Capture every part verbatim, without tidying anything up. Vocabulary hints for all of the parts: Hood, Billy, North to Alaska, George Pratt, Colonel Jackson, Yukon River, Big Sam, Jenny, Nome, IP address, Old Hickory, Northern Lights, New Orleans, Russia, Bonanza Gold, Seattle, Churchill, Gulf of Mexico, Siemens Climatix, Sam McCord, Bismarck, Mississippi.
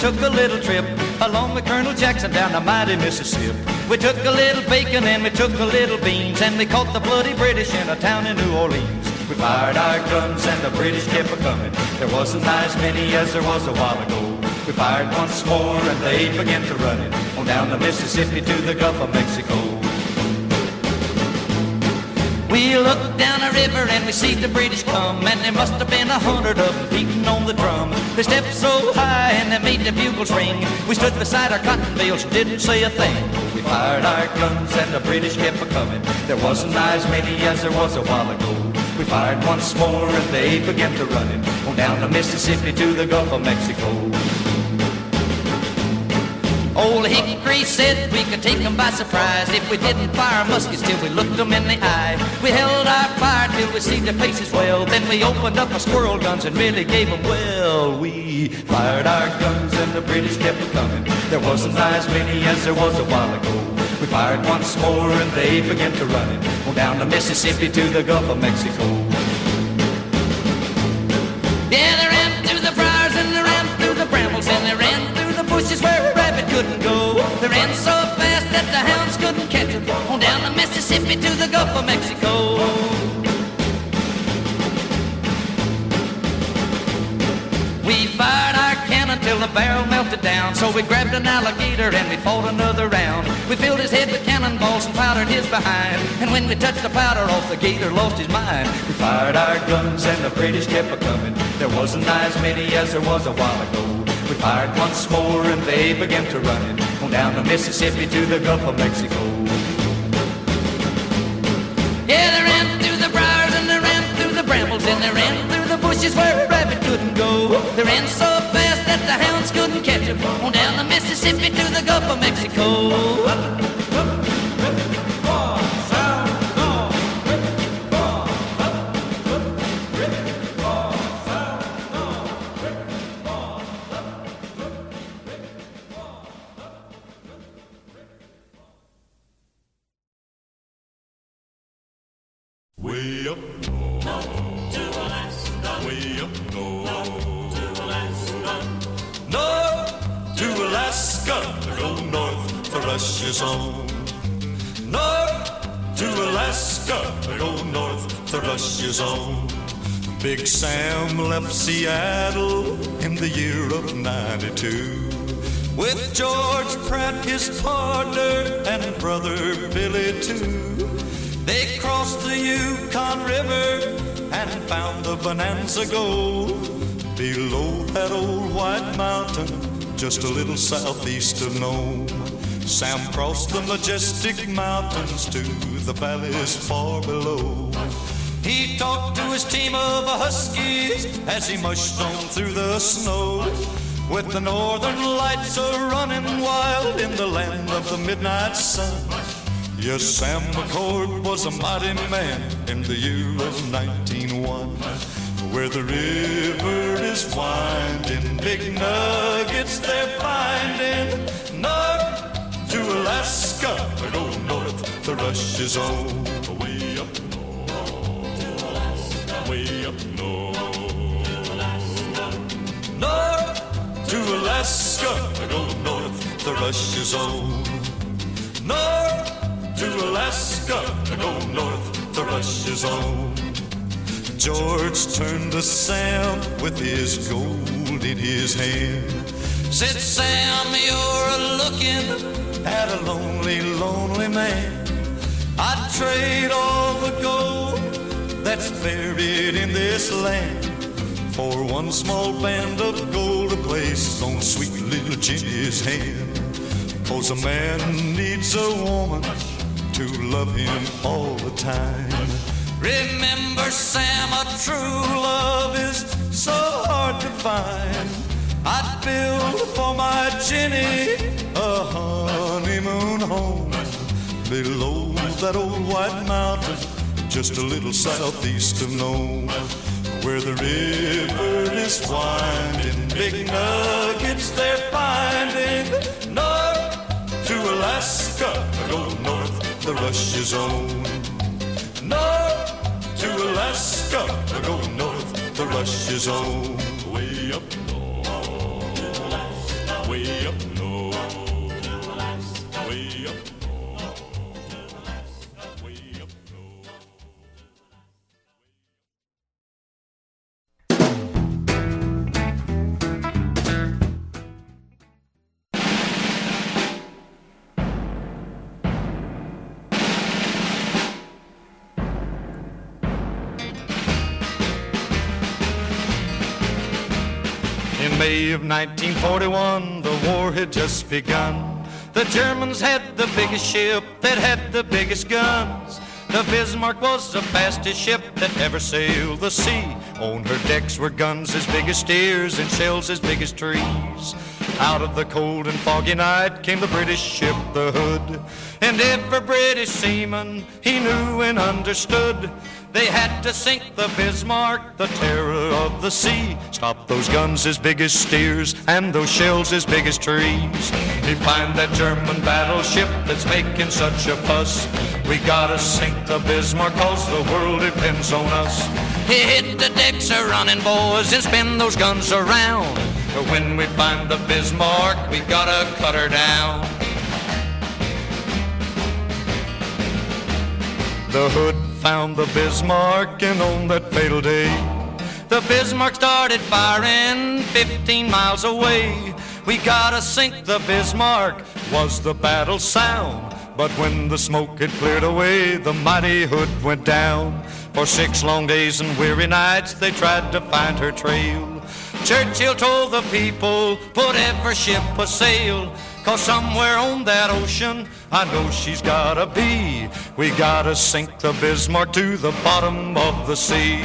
took a little trip along with Colonel Jackson down the mighty Mississippi. We took a little bacon and we took a little beans, and we caught the bloody British in a town in New Orleans. We fired our guns and the British kept a-coming. There wasn't as many as there was a while ago. We fired once more and they began to run it on down the Mississippi to the Gulf of Mexico. We looked down the river and we see the British come, and there must have been a hundred of them beating on the drum. They stepped so high and they made the bugles ring. We stood beside our cotton bales and didn't say a thing. We fired our guns and the British kept a-coming. There wasn't as many as there was a while ago. We fired once more and they began to run it on down the Mississippi to the Gulf of Mexico. Old Hickory said we could take them by surprise if we didn't fire muskets till we looked them in the eye. We held our fire till we see their faces well, then we opened up our squirrel guns and really gave them well. We fired our guns and the British kept a-coming. There wasn't as many as there was a while ago. We fired once more and they began to run it on down the Mississippi to the Gulf of Mexico. Yeah, they ran through the briars and they ran through the brambles and they ran through the bushes where a rabbit couldn't go. They ran so fast that the hounds couldn't catch them on down the Mississippi to the Gulf of Mexico. We fired our cannon till the barrel melted down, so we grabbed an alligator and we fought another round. We filled his head with cannonballs and powdered his behind, and when we touched the powder off, the gator lost his mind. We fired our guns and the British kept a-coming. There wasn't as many as there was a while ago. We fired once more and they began to run it on down the Mississippi to the Gulf of Mexico. Yeah, they ran through the briars and they ran through the brambles and they ran through the bushes where a rabbit couldn't go. They ran so fast that the hounds couldn't catch them on down the Mississippi to the Gulf of Mexico. Way up north, north to Alaska. Way up north, north to Alaska. North to Alaska, go north for Russia's home. North to Alaska, go north for Russia's home. Big Sam left Seattle in the year of ninety-two with George Pratt, his partner, and brother Billy too. They crossed the Yukon River and found the Bonanza Gold below that old white mountain, just a little southeast of Nome. Sam crossed the majestic mountains to the valleys far below. He talked to his team of huskies as he mushed on through the snow, with the northern lights a-running wild in the land of the midnight sun. Yes, Sam McCord was a mighty man in the year of nineteen oh one. Where the river is winding, big nuggets they're finding. North to Alaska, go north, the rush is on. Way up north to Alaska, way up north. North to Alaska, go north, the rush is on. North to Alaska, go north, the rush is on. George turned to Sam with his gold in his hand. Said, Sam, you're a-looking at a lonely, lonely man. I'd trade all the gold that's buried in this land for one small band of gold to place on sweet little Jenny's hand. 'Cause a man needs a woman to love him all the time. Remember, Sam, a true love is so hard to find. I'd build for my Jenny a honeymoon home below that old white mountain, just a little southeast of Nome, where the river is winding, big nuggets they're finding. North to Alaska, go north, the rush is on. North to Alaska, go north, the rush is on. Way up north to Alaska, way up north, way up. May of nineteen forty-one, the war had just begun. The Germans had the biggest ship that had the biggest guns. The Bismarck was the fastest ship that ever sailed the sea. On her decks were guns as big as steers and shells as big as trees. Out of the cold and foggy night came the British ship, the Hood. And every British seaman he knew and understood. They had to sink the Bismarck, the terror of the sea. Stop those guns as big as steers and those shells as big as trees. We find that German battleship that's making such a fuss. We gotta sink the Bismarck cause the world depends on us. Hit the decks a running, boys, and spin those guns around. But when we find the Bismarck, we gotta cut her down. The Hood found the Bismarck, and on that fatal day, the Bismarck started firing fifteen miles away. We gotta sink the Bismarck, was the battle sound. But when the smoke had cleared away, the mighty Hood went down. For six long days and weary nights, they tried to find her trail. Churchill told the people, put every ship a sail. Cause somewhere on that ocean, I know she's gotta be. We gotta sink the Bismarck to the bottom of the sea.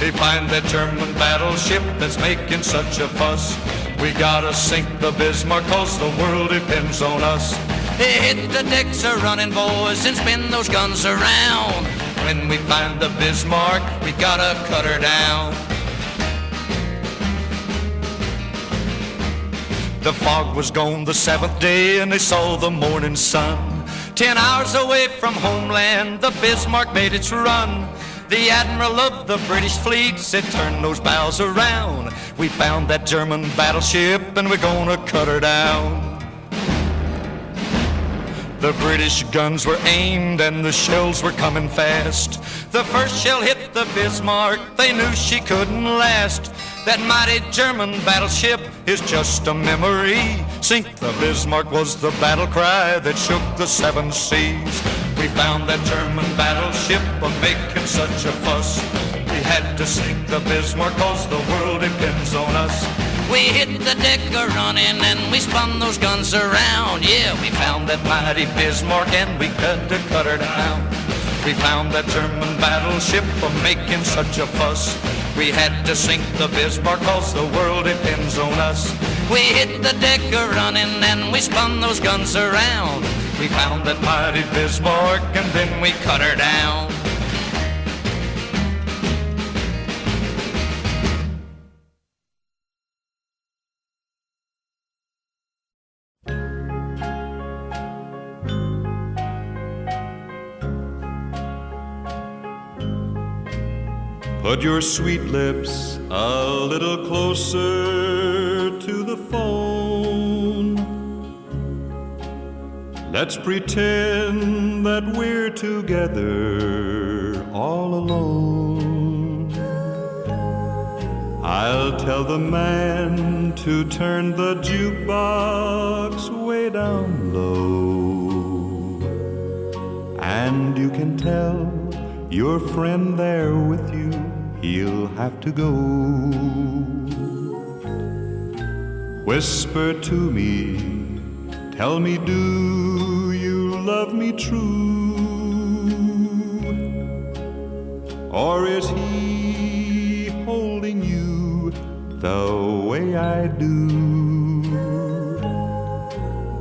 They find that German battleship that's making such a fuss. We gotta sink the Bismarck cause the world depends on us. Hit the decks a running, boys, and spin those guns around. When we find the Bismarck, we gotta cut her down. The fog was gone the seventh day and they saw the morning sun. Ten hours away from homeland, the Bismarck made its run. The admiral of the British fleet said, turn those bows around. We found that German battleship and we're gonna cut her down. The British guns were aimed and the shells were coming fast. The first shell hit the Bismarck, they knew she couldn't last. That mighty German battleship is just a memory. Sink the Bismarck was the battle cry that shook the seven seas. We found that German battleship a making such a fuss. We had to sink the Bismarck cause the world depends on us. We hit the deck a running and we spun those guns around. Yeah, we found that mighty Bismarck and we had to cut her down. We found that German battleship a making such a fuss. We had to sink the Bismarck cause the world depends on us. We hit the deck a running and we spun those guns around. We found that mighty Bismarck and then we cut her down. Put your sweet lips a little closer to the phone. Let's pretend that we're together all alone. I'll tell the man to turn the jukebox way down low. And you can tell your friend there with you he'll have to go. Whisper to me, tell me, do you love me true? Or is he holding you the way I do?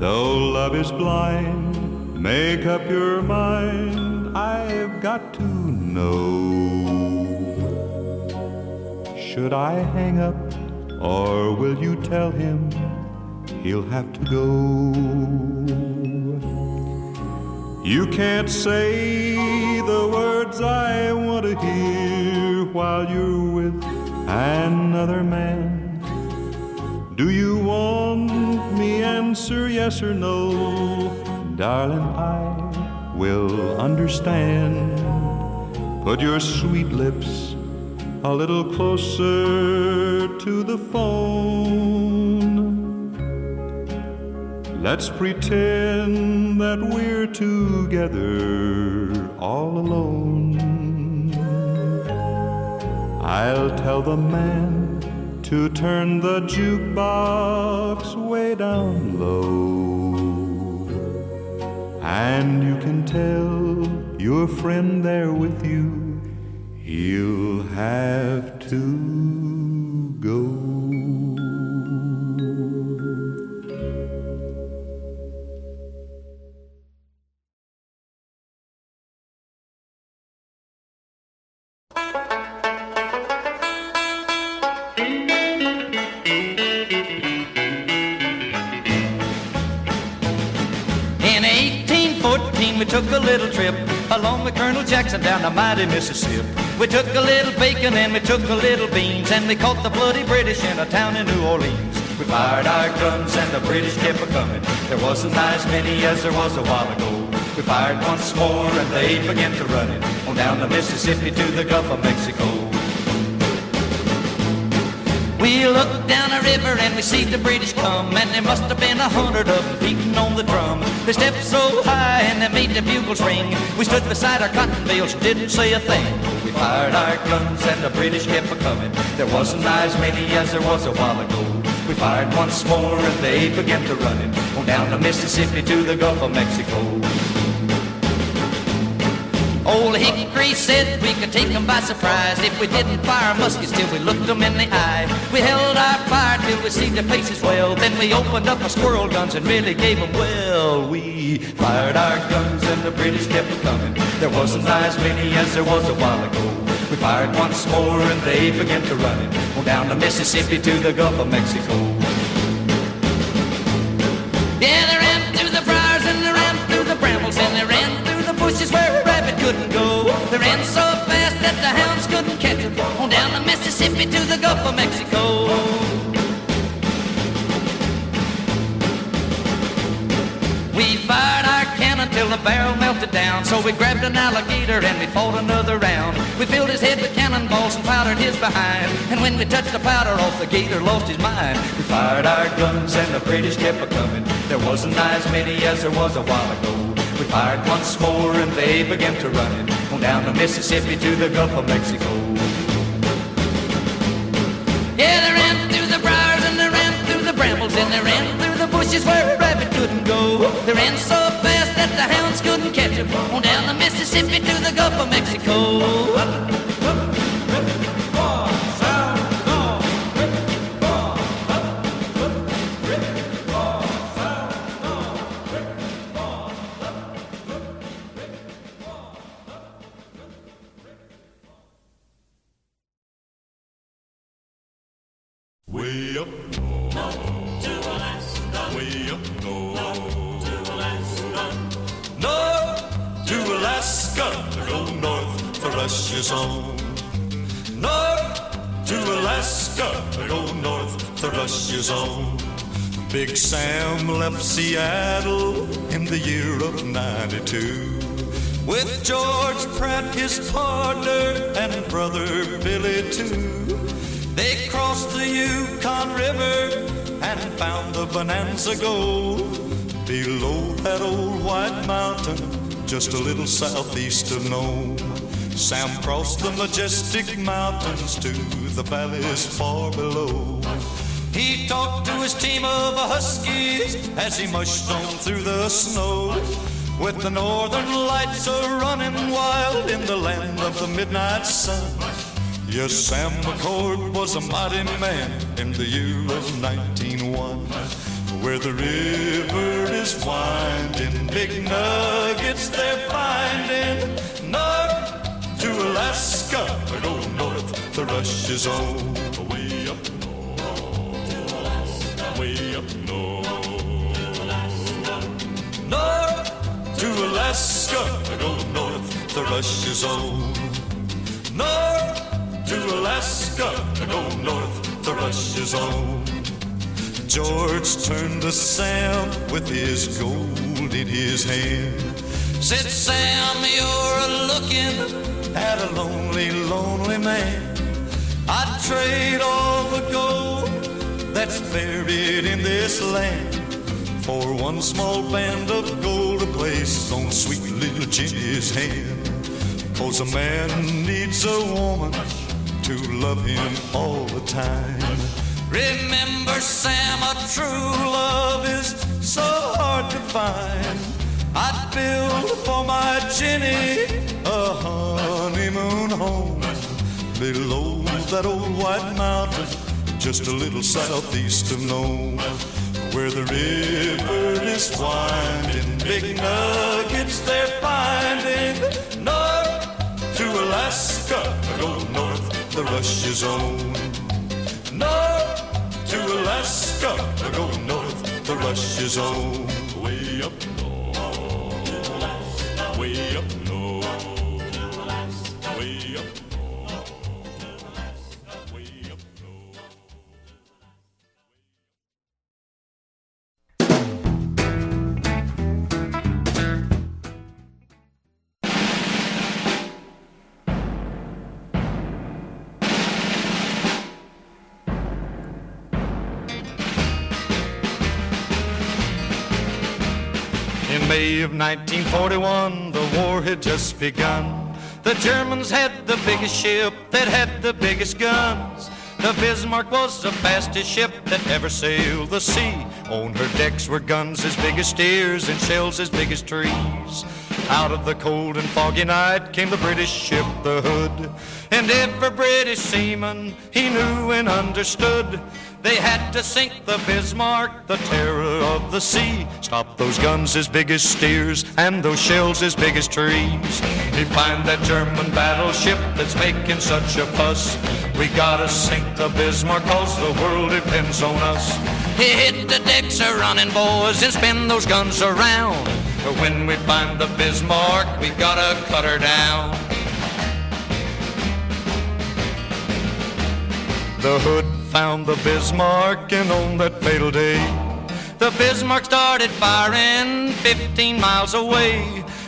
Though love is blind, make up your mind, I've got to know. Should I hang up, or will you tell him he'll have to go? You can't say the words I want to hear while you're with another man. Do you want me answer yes or no, darling, I will understand. Put your sweet lips a little closer to the phone. Let's pretend that we're together all alone. I'll tell the man to turn the jukebox way down low. And you can tell your friend there with you, you'll have to go. In eighteen fourteen we took a little trip along with Colonel Jackson down the mighty Mississippi. We took a little bacon and we took a little beans, and we caught the bloody British in a town in New Orleans. We fired our guns and the British kept a-coming. There wasn't as many as there was a while ago. We fired once more and they began to run it on down the Mississippi to the Gulf of Mexico. We looked down the river and we see the British come, and there must have been a hundred of them beating on the drum. They stepped so high and they made the bugles ring. We stood beside our cotton bales and didn't say a thing. We fired our guns and the British kept a-coming. There wasn't as many as there was a while ago. We fired once more and they began to run it on down the Mississippi to the Gulf of Mexico. Old Hickory said we could take them by surprise if we didn't fire our muskets till we looked them in the eye. We held our fire till we see their faces well, then we opened up our squirrel guns and really gave them well. We fired our guns and the British kept coming. There wasn't as many as there was a while ago. We fired once more and they began to run it on down the Mississippi to the Gulf of Mexico. Yeah, they ran through the briars and they ran through the brambles and they ran through the bushes where couldn't go. They ran so fast that the hounds couldn't catch them on down the Mississippi to the Gulf of Mexico. We fired our cannon till the barrel melted down, so we grabbed an alligator and we fought another round. We filled his head with cannonballs and powdered his behind, and when we touched the powder off, the gator lost his mind. We fired our guns and the British kept a-coming. There wasn't as many as there was a while ago. We fired once more and they began to run it on down the Mississippi to the Gulf of Mexico. Yeah, they ran through the briars and they ran through the brambles and they ran through the bushes where a rabbit couldn't go. They ran so fast that the hounds couldn't catch them on down the Mississippi to the Gulf of Mexico. Way up north to Alaska, way up north to Alaska, north to Alaska, go north for Russia's home. North to Alaska, go north for Russia's home. Big Sam left Seattle in the year of ninety-two with George Pratt, his partner, and brother Billy too. They crossed the Yukon River and found the Bonanza Gold below that old white mountain, just a little southeast of Nome. Sam crossed the majestic mountains to the valleys far below. He talked to his team of huskies as he mushed on through the snow, with the northern lights a-running wild in the land of the midnight sun. Yes, Sam McCord was a mighty man in the year of nineteen oh one. Where the river is winding, big nuggets they're finding. North to Alaska, go north to Russia's home. Way up north to Alaska, way up north to Alaska. North to Alaska, go north to Russia's home. North to Alaska, go north, the rush is on. George turned to Sam with his gold in his hand. Said, Sam, you're a-looking at a lonely, lonely man. I'd trade all the gold that's buried in this land for one small band of gold to place on sweet little Jenny's hand. 'Cause a man needs a woman to love him all the time. Remember, Sam, a true love is so hard to find. I'd build for my Jenny a honeymoon home below that old white mountain, just a little southeast of Nome, where the river is winding, big nuggets they're finding. North to Alaska, go north, the rush is on. North to Alaska, go north, the rush is on. Way up north, way up north, way up north. May of nineteen forty-one, the war had just begun. The Germans had the biggest ship that had the biggest guns. The Bismarck was the fastest ship that ever sailed the sea. On her decks were guns as big as steers and shells as big as trees. Out of the cold and foggy night came the British ship, the Hood. And every British seaman he knew and understood. They had to sink the Bismarck, the terror of the sea. Stop those guns as big as steers and those shells as big as trees. We find that German battleship that's making such a fuss. We gotta sink the Bismarck 'cause the world depends on us. He hit the decks a-running, boys, and spin those guns around. But when we find the Bismarck, we gotta cut her down. The Hood found the Bismarck, and on that fatal day, the Bismarck started firing fifteen miles away.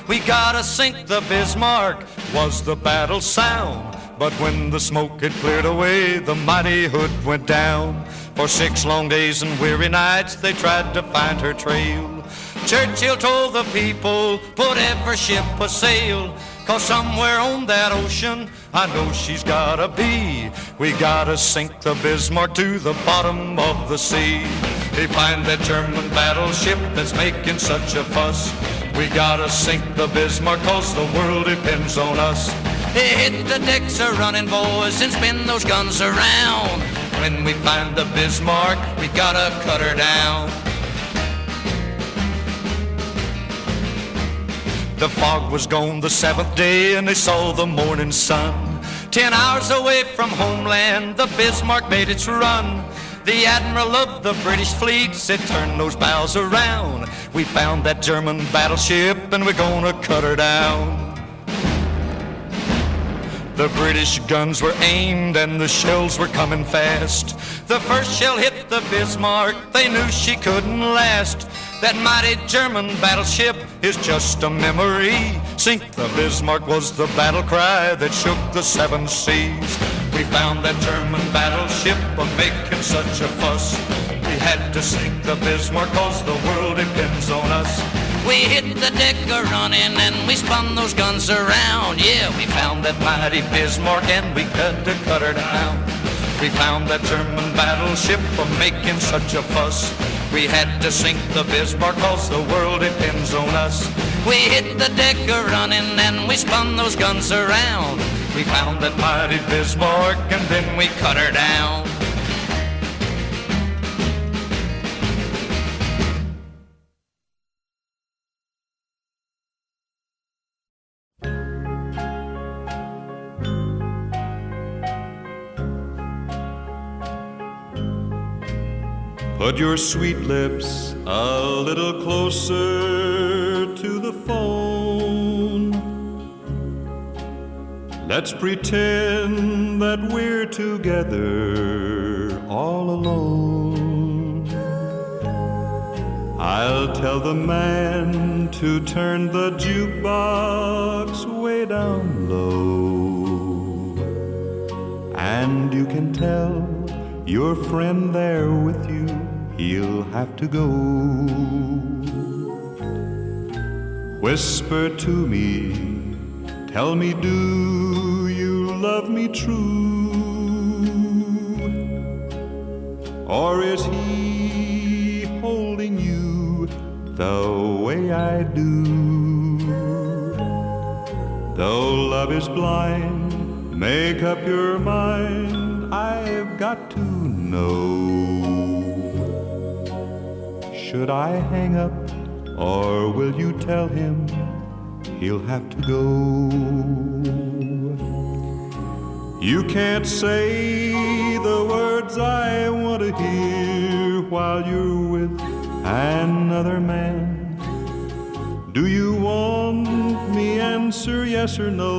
We gotta sink the Bismarck, was the battle sound. But when the smoke had cleared away, the mighty Hood went down. For six long days and weary nights, they tried to find her trail. Churchill told the people, put every ship a sail. 'Cause somewhere on that ocean, I know she's gotta be. We gotta sink the Bismarck to the bottom of the sea. They find that German battleship that's making such a fuss. We gotta sink the Bismarck 'cause the world depends on us. They hit the decks a-running, boys, and spin those guns around. When we find the Bismarck, we gotta cut her down. The fog was gone the seventh day, and they saw the morning sun. Ten hours away from homeland, the Bismarck made its run. The admiral of the British fleet said, turn those bows around. We found that German battleship, and we're gonna cut her down. The British guns were aimed, and the shells were coming fast. The first shell hit the Bismarck, they knew she couldn't last. That mighty German battleship is just a memory. Sink the Bismarck was the battle cry that shook the seven seas. We found that German battleship was making such a fuss. We had to sink the Bismarck 'cause the world depends on us. We hit the deck a-running and we spun those guns around. Yeah, we found that mighty Bismarck and we had to cut her down. We found that German battleship was making such a fuss. We had to sink the Bismarck 'cause the world depends on us. We hit the deck a-running and we spun those guns around. We found that mighty Bismarck and then we cut her down. Put your sweet lips a little closer to the phone. Let's pretend that we're together all alone. I'll tell the man to turn the jukebox way down low. And you can tell your friend there with you, he'll have to go. Whisper to me, tell me, do you love me true? Or is he holding you the way I do? Though love is blind, make up your mind, I've got to know. Should I hang up, or will you tell him he'll have to go? You can't say the words I want to hear while you're with another man. Do you want me answer yes or no?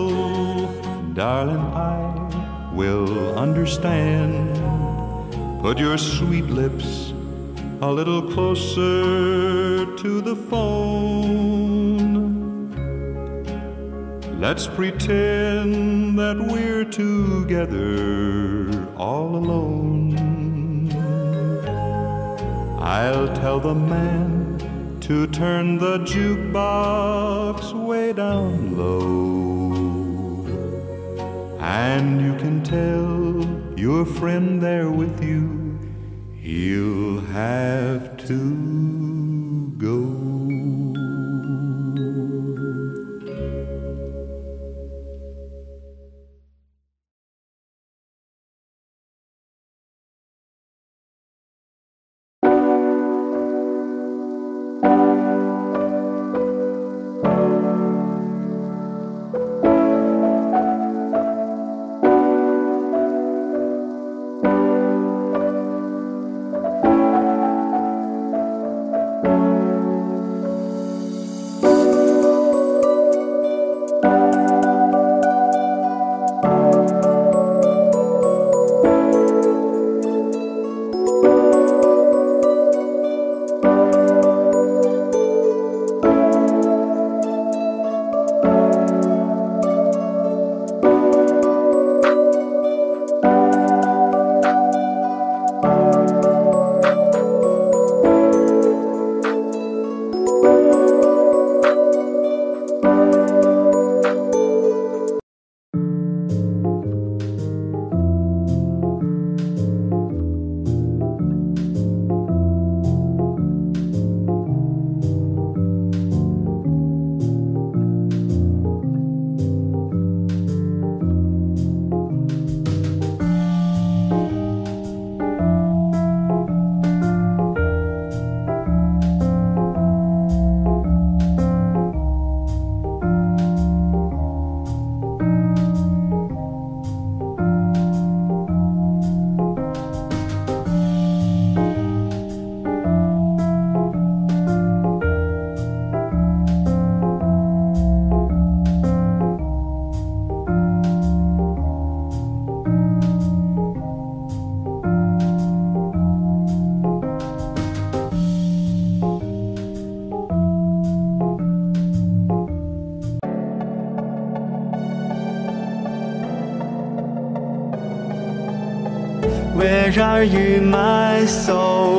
Darling, I will understand. Put your sweet lips a little closer to the phone. Let's pretend that we're together all alone. I'll tell the man to turn the jukebox way down low. And you can tell your friend there with you, he'll have to go. Where are you, my soulmate?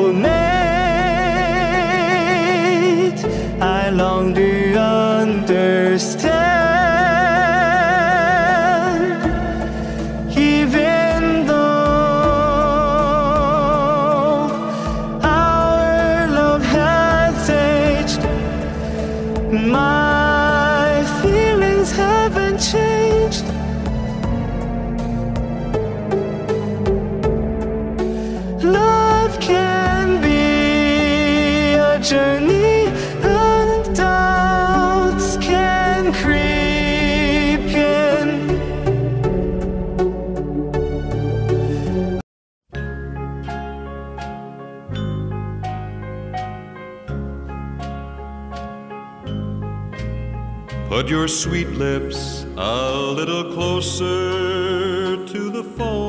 I long to understand, even though our love has aged, my feelings haven't changed. Journey and doubts can creep in. Put your sweet lips a little closer to the phone.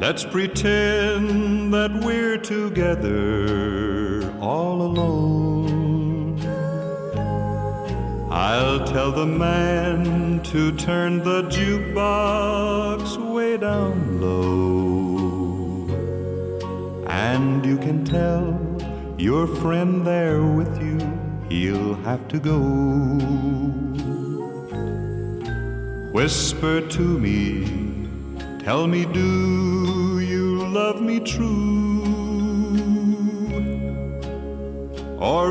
Let's pretend that we're together all alone. I'll tell the man to turn the jukebox way down low. And you can tell your friend there with you, he'll have to go. Whisper to me, tell me, do you love me true? Or